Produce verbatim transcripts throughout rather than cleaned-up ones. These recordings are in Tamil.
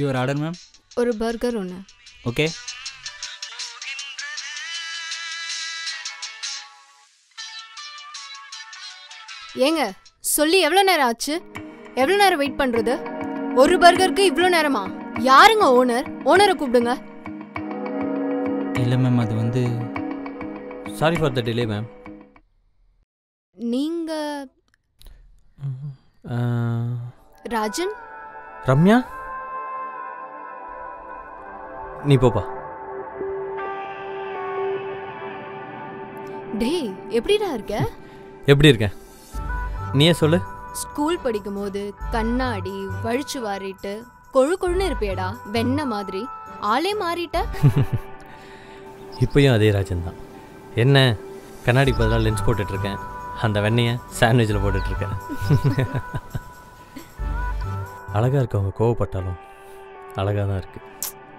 Your order, ma'am? Or a burger, una. Okay. ஏங்க சொல்லி எவ்ளோ நேரம் ஆச்சு? எவ்ளோ நேரம் வெயிட் பண்றது? ஒரு 버거ருக்கு இவ்ளோ நேரமா? யாருங்க ஓனர்? ஓனரை கூப்பிடுங்க. இல்ல மேம் அது வந்து sorry for the delay ma'am. நீங்க ராஜன்? ரம்யா? நீ போப்பா. டேய் எப்படிடா இருக்க? எப்படி இருக்க? நீயே சொல்லு ஸ்கூல் படிக்கும்போது கண்ணாடி வழிச்சு வாரிட்டு கொழு கொழுன்னு இருப்பேடா வெண்ண மாதிரி ஆளே மாறிட்ட இப்பயும் அதே ராஜன் தான் என்ன கண்ணாடி பதிலா லென்ஸ் போட்டுட்டு இருக்கேன் அந்த வெண்ணைய சாண்ட்விச்ல போட்டுட்டு இருக்கேன் அழகா இருக்கவங்க கோவப்பட்டாலும் அழகா தான் இருக்கு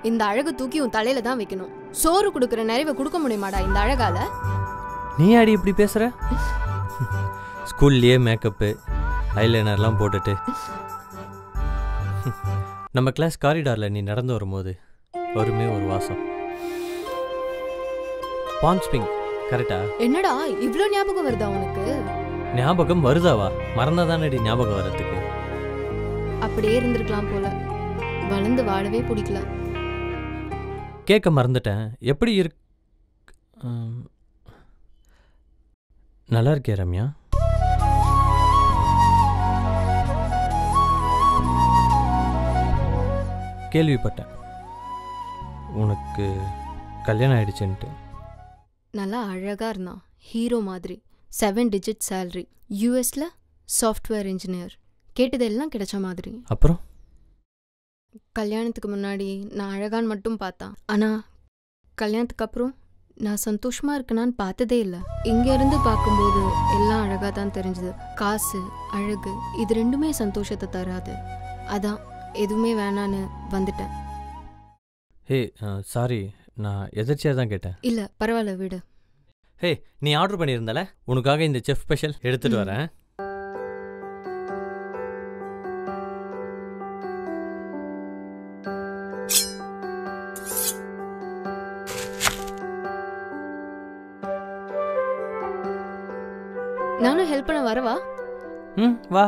இந்த அழகு தூக்கி உன் தலையில தான் வைக்கணும் சோறு குடுக்குற நிறைவே குடுக்க முடியுமாடா இந்த அழகால நீ ஆடி இப்படி பேசுற ஸ்கூல்லியே மேக்கப்பு ஐலைனர்லாம் போட்டுட்டு நம்ம கிளாஸ் காரிடாரில் நீ நடந்து வரும்போது வருமே ஒரு வாசம் பான்ஸ்பிங் கரெக்டா என்னடா இவ்வளோ ஞாபகம் வருதா உனக்கு ஞாபகம் வருதாவா மறந்தாதானடி ஞாபகம் வர்றதுக்கு அப்படியே இருந்திருக்கலாம் போல வளர்ந்து வாழவே பிடிக்கல கேட்க மறந்துட்டேன் எப்படி இருக்கு நல்லா இருக்கே ரம்யா கேள்விப்பட்டேன் உனக்கு கல்யாணம் ஆயிடுச்சுன்ட்டு நல்லா அழகாக இருந்தான் ஹீரோ மாதிரி செவன் டிஜிட் சேலரி யூஎஸில் சாஃப்ட்வேர் இன்ஜினியர் கேட்டதெல்லாம் கிடைச்ச மாதிரி அப்புறம் கல்யாணத்துக்கு முன்னாடி நான் அழகான்னு மட்டும் பார்த்தேன் ஆனால் கல்யாணத்துக்கு அப்புறம் நான் சந்தோஷமாக இருக்கேனான்னு பார்த்ததே இல்லை இங்கேருந்து பார்க்கும்போது எல்லாம் அழகாக தான் தெரிஞ்சுது காசு அழகு இது ரெண்டுமே சந்தோஷத்தை தராது அதான் எதுவுமே வேணான்னு வந்துட்டேன் ஹே சாரி நான் எதிர்ச்சியாக தான் கேட்டேன் இல்லை பரவாயில்ல வீடு ஹே நீ ஆர்டர் பண்ணியிருந்தால உனக்காக இந்த செஃப் ஸ்பெஷல் எடுத்துகிட்டு வரேன் நானும் ஹெல்ப் பண்ண வரவா ம் வா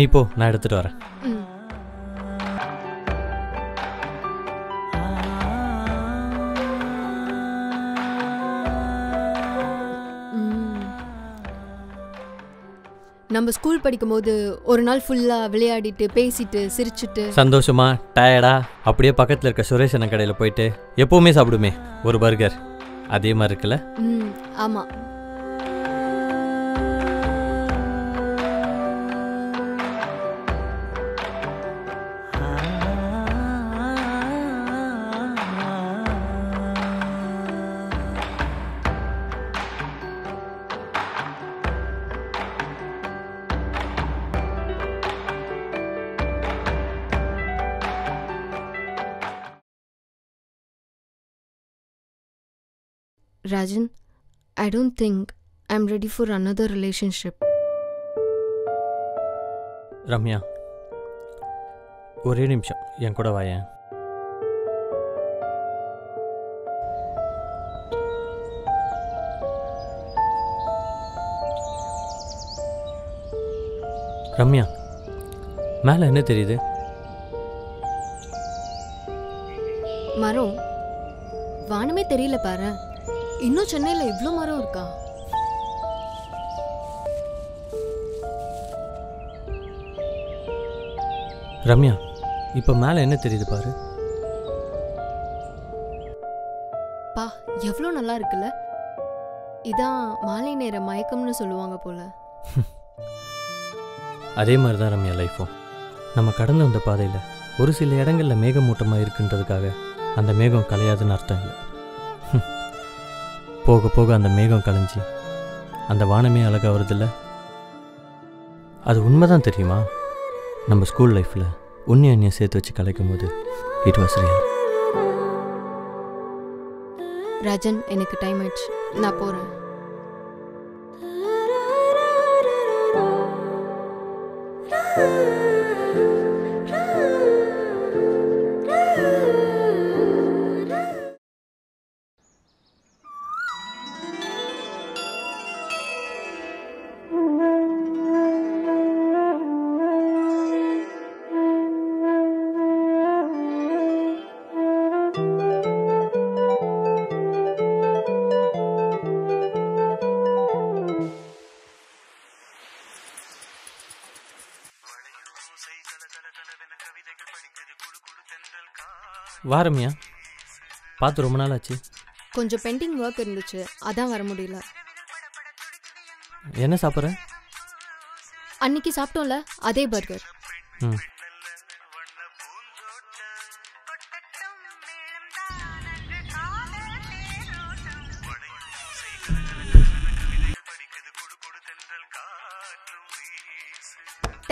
நீ போ நான் எடுத்துட்டு வரேன் நம்ம ஸ்கூல் படிக்கும்போது ஒரு நாள் ஃபுல்லா விளையாடிட்டு பேசிட்டு சிரிச்சிட்டு சந்தோஷமா டயர்டா அப்படியே பக்கத்துல இருக்க சுரேஷ் அண்ணன் கடையில போயிட்டு எப்பவுமே சாப்பிடுமே ஒரு பர்கர் அதே மாதிரி இருக்குல்ல ம் ஆமா Rajan, I don't think I'm ready for another relationship. Ramya, ஒரே நிமிஷம் என் கூட வாயே. ரம்யா, மேல என்ன தெரியுது? பாரு, இன்னும் சென்னையில இவ்ளோ மரம் இருக்கா? ரம்யா, இப்ப மேல என்ன தெரியுது பாரு? பா, எவ்ளோ நல்லா இருக்குல்ல? இதான் மாலை நேர மயக்கம்னு சொல்லுவாங்க போல. அதே மாதிரி தான் ரம்யா லைஃபும். நம்ம கடந்து வந்த பாதையில் ஒரு சில இடங்களில் மேகமூட்டமாக இருக்குன்றதுக்காக அந்த மேகம் கலையாதுன்னு அர்த்தம் இல்லை. போக போக அந்த மேகம் கலைஞ்சி அந்த வானமே அழகாக வருதில்ல? அது உண்மைதான் தெரியுமா? நம்ம ஸ்கூல் லைஃப்பில் உன்னி அண்ணியை சேர்த்து வச்சு கலைக்கும் போது இட் வாஸ் ரியல். ராஜன், எனக்கு டைம் ஆயிடுச்சு, நான் போகிறேன். வா ரம்யா, பார்த்து ரொம்ப நாள் ஆச்சு. கொஞ்சம் பெயிண்டிங் ஒர்க் இருந்துச்சு, அதான் வர முடியல. என்ன சாப்பிட்ற? அன்னைக்கு சாப்பிட்டோம்ல அதே பர்கர். ம்,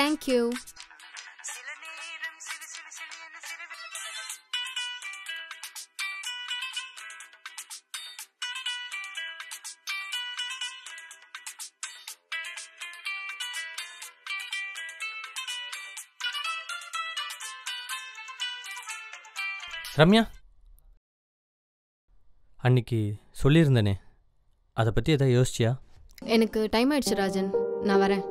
தேங்க்யூ. ரம்யா, அன்னைக்கு சொல்லியிருந்தனே, அதை பற்றி எதாவது யோசிச்சியா? எனக்கு டைம் ஆயிடுச்சு ராஜன், நான் வரேன்.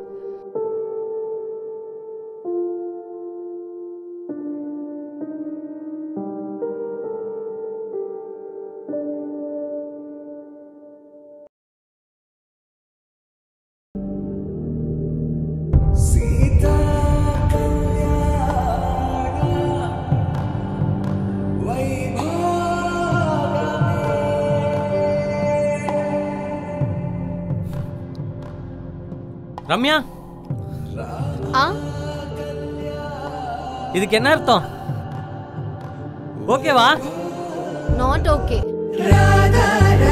ரம்யா, இதுக்கு என்ன அர்த்தம்? ஓகேவா? Not okay.